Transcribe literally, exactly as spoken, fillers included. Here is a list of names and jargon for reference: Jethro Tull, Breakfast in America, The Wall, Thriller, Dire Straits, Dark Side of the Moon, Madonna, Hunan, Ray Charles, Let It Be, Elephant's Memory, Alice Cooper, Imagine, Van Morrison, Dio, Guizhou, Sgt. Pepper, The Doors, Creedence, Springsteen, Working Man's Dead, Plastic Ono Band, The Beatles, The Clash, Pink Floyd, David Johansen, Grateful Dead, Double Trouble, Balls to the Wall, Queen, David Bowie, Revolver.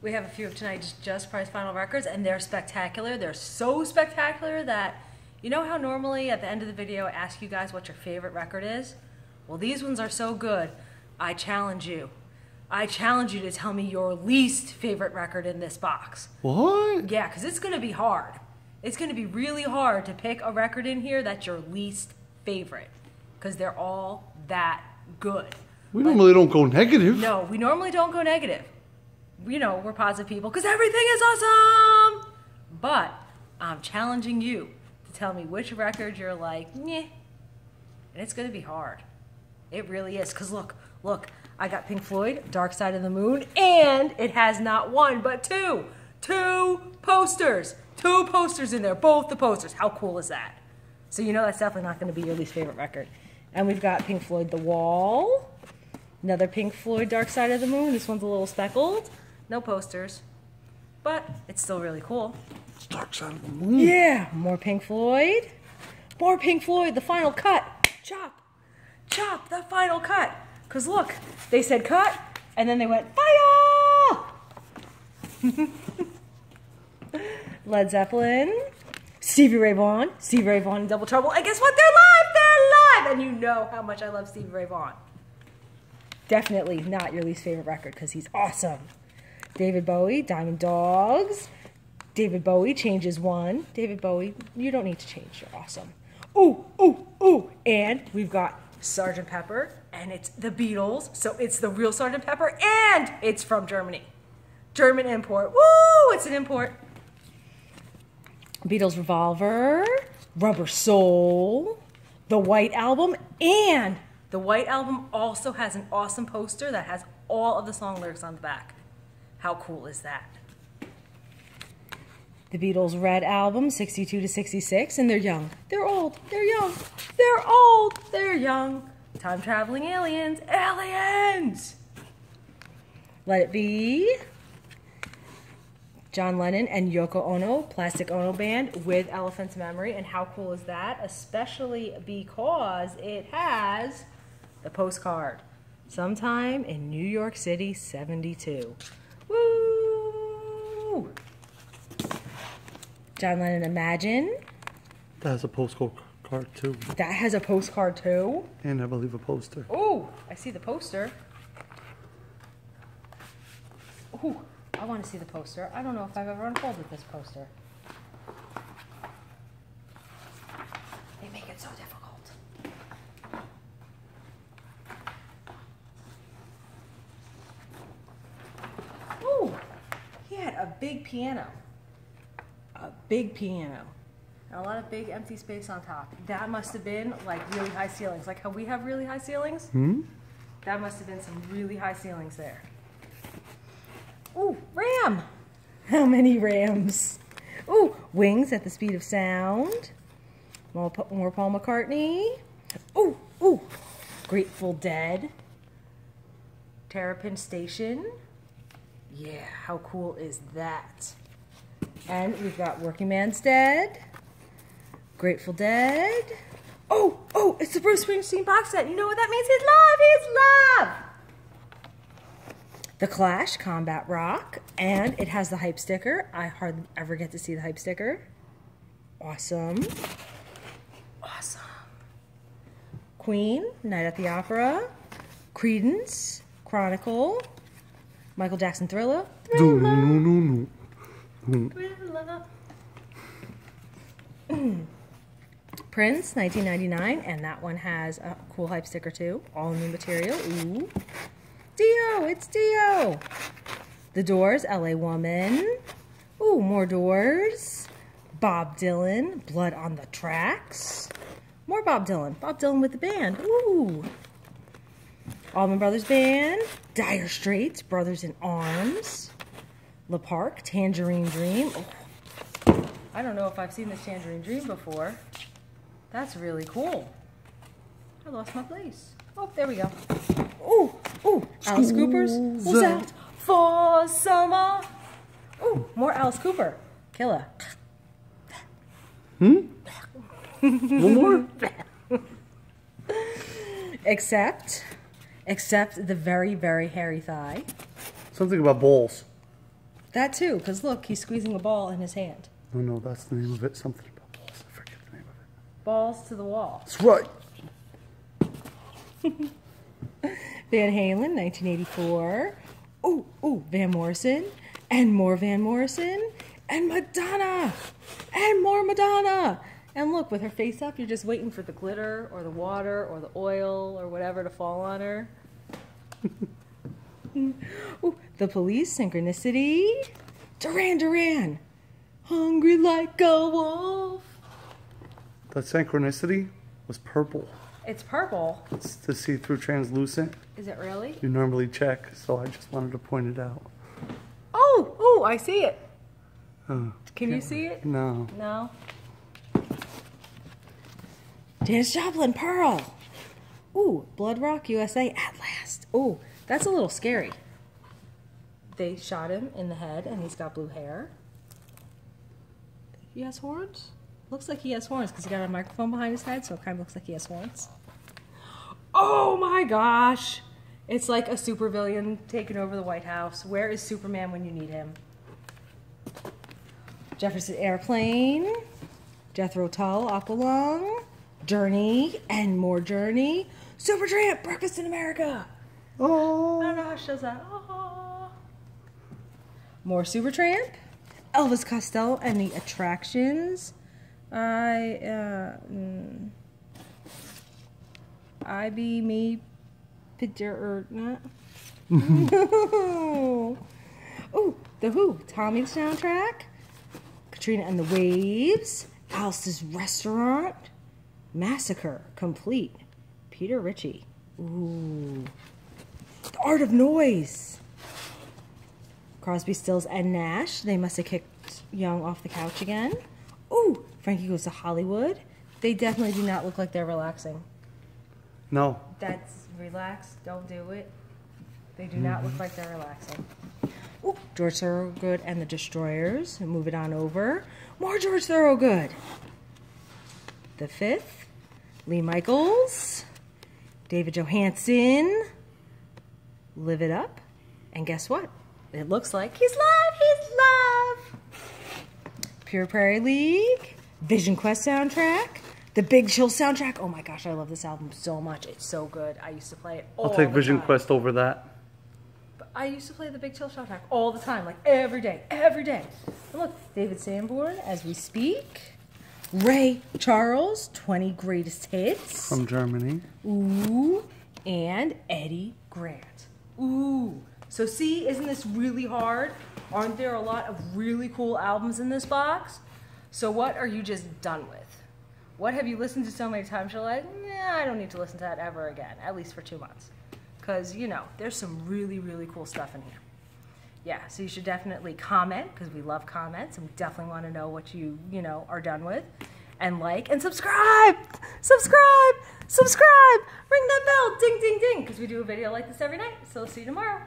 We have a few of tonight's Just Price vinyl records, and they're spectacular. They're so spectacular that, you know how normally at the end of the video I ask you guys what your favorite record is? Well, these ones are so good, I challenge you. I challenge you to tell me your least favorite record in this box. What? Yeah, because it's going to be hard. It's going to be really hard to pick a record in here that's your least favorite, because they're all that good. We but, normally don't go negative. No, we normally don't go negative. You know, we're positive people because everything is awesome. But I'm challenging you to tell me which record you're like, meh. And it's going to be hard. It really is. Because look, look, I got Pink Floyd, Dark Side of the Moon, and it has not one, but two. Two posters. Two posters in there. Both the posters. How cool is that? So you know that's definitely not going to be your least favorite record. And we've got Pink Floyd, The Wall. Another Pink Floyd, Dark Side of the Moon. This one's a little speckled. No posters, but it's still really cool. It's Dark Side of the Moon. Yeah, more Pink Floyd. More Pink Floyd, The Final Cut. Chop, chop, The Final Cut. Because look, they said cut, and then they went, fire! Led Zeppelin, Stevie Ray Vaughan, Stevie Ray Vaughan and Double Trouble. And guess what? They're live! They're live! And you know how much I love Stevie Ray Vaughan. Definitely not your least favorite record because he's awesome. David Bowie, Diamond Dogs. David Bowie, Changes One. David Bowie, you don't need to change. You're awesome. Ooh, ooh, ooh. And we've got Sergeant Pepper, and it's the Beatles. So it's the real Sergeant Pepper, and it's from Germany. German import. Woo! It's an import. Beatles Revolver, Rubber Soul, The White Album, and The White Album also has an awesome poster that has all of the song lyrics on the back. How cool is that? The Beatles Red Album, sixty-two to sixty-six, and they're young. They're old. They're young. They're old. They're young. Time-traveling aliens. Aliens! Let It Be. John Lennon and Yoko Ono, Plastic Ono Band with Elephant's Memory. And how cool is that? Especially because it has the postcard. Sometime in New York City, seventy-two. Woo! John Lennon, Imagine. That has a postcard card too. That has a postcard too? And I believe a poster. Oh, I see the poster. Ooh. I want to see the poster. I don't know if I've ever unfolded this poster. They make it so difficult. Ooh, he had a big piano. A big piano. And a lot of big empty space on top. That must have been like really high ceilings. Like how we have really high ceilings? Mm-hmm. That must have been some really high ceilings there. Ooh, Ram! How many Rams? Ooh, Wings at the Speed of Sound. More Paul McCartney. Ooh, ooh, Grateful Dead. Terrapin Station. Yeah, how cool is that? And we've got Working Man's Dead. Grateful Dead. Oh, oh, it's the Bruce Springsteen box set. You know what that means? He's live! He's live! The Clash, Combat Rock, and it has the hype sticker. I hardly ever get to see the hype sticker. Awesome. Awesome. Queen, Night at the Opera, Creedence, Chronicle, Michael Jackson Thriller. Thriller. No, no, no, no. Thriller. Prince, nineteen ninety-nine, and that one has a cool hype sticker too. All new material. Ooh. Dio, it's Dio. The Doors, L A Woman. Ooh, more Doors. Bob Dylan, Blood on the Tracks. More Bob Dylan. Bob Dylan with the band. Ooh. Allman Brothers Band. Dire Straits, Brothers in Arms. Le Parc, Tangerine Dream. Oh. I don't know if I've seen this Tangerine Dream before. That's really cool. I lost my place. Oh, there we go. Ooh, ooh, Alice Cooper's Who's Out for Summer. Ooh, more Alice Cooper. Killa. Hmm? One more? Except, except the very, very hairy thigh. Something about balls. That too, because look, he's squeezing a ball in his hand. No, no, that's the name of it. Something about balls. I forget the name of it. Balls to the Wall. That's right. Van Halen, nineteen eighty-four. Ooh, ooh, Van Morrison. And more Van Morrison. And Madonna. And more Madonna. And look, with her face up, you're just waiting for the glitter or the water or the oil or whatever to fall on her. Ooh, the Police, Synchronicity. Duran Duran. Hungry like a wolf. The Synchronicity was purple. It's purple? It's the see-through translucent. Is it really? You normally check, so I just wanted to point it out. Oh, oh, I see it. Oh, can you see it? No. No? Janis Joplin, Pearl. Ooh, Blood Rock, U S A, At Last. Ooh, that's a little scary. They shot him in the head, and he's got blue hair. He has horns? Looks like he has horns, because he got a microphone behind his head, so it kind of looks like he has horns. Oh my gosh! It's like a supervillain taking over the White House. Where is Superman when you need him? Jefferson Airplane, Jethro Tull, Aqualung, Journey, and more Journey. Supertramp, Breakfast in America. Oh. I don't know how she does that. Oh. More Supertramp, Elvis Costello, and the Attractions. I uh, mm, I be me. Picture or not? Oh, the Who, Tommy the soundtrack, Katrina and the Waves, Alice's Restaurant, Massacre Complete, Peter Ritchie. Ooh, The Art of Noise. Crosby, Stills and Nash. They must have kicked Young off the couch again. Ooh, Frankie Goes to Hollywood. They definitely do not look like they're relaxing. No. That's relax. Don't do it. They do not look like they're relaxing. Ooh, George Thorogood and the Destroyers. Move it on over. More George Thorogood. The Fifth. Lee Michaels. David Johansen. Live It Up. And guess what? It looks like he's live. He's live. Pure Prairie League. Vision Quest soundtrack. The Big Chill soundtrack. Oh my gosh, I love this album so much. It's so good. I used to play it all the time. I'll take Vision Quest over that. But I used to play the Big Chill soundtrack all the time, like every day, every day. And look, David Sanborn as we speak. Ray Charles, twenty Greatest Hits. From Germany. Ooh, and Eddie Grant. Ooh. So see, isn't this really hard? Aren't there a lot of really cool albums in this box? So what are you just done with? What have you listened to so many times you're like, nah, I don't need to listen to that ever again, at least for two months. Because, you know, there's some really, really cool stuff in here. Yeah, so you should definitely comment, because we love comments, and we definitely want to know what you, you know, are done with. And like, and subscribe! Subscribe! Subscribe! Ring that bell! Ding, ding, ding! Because we do a video like this every night, so see you tomorrow.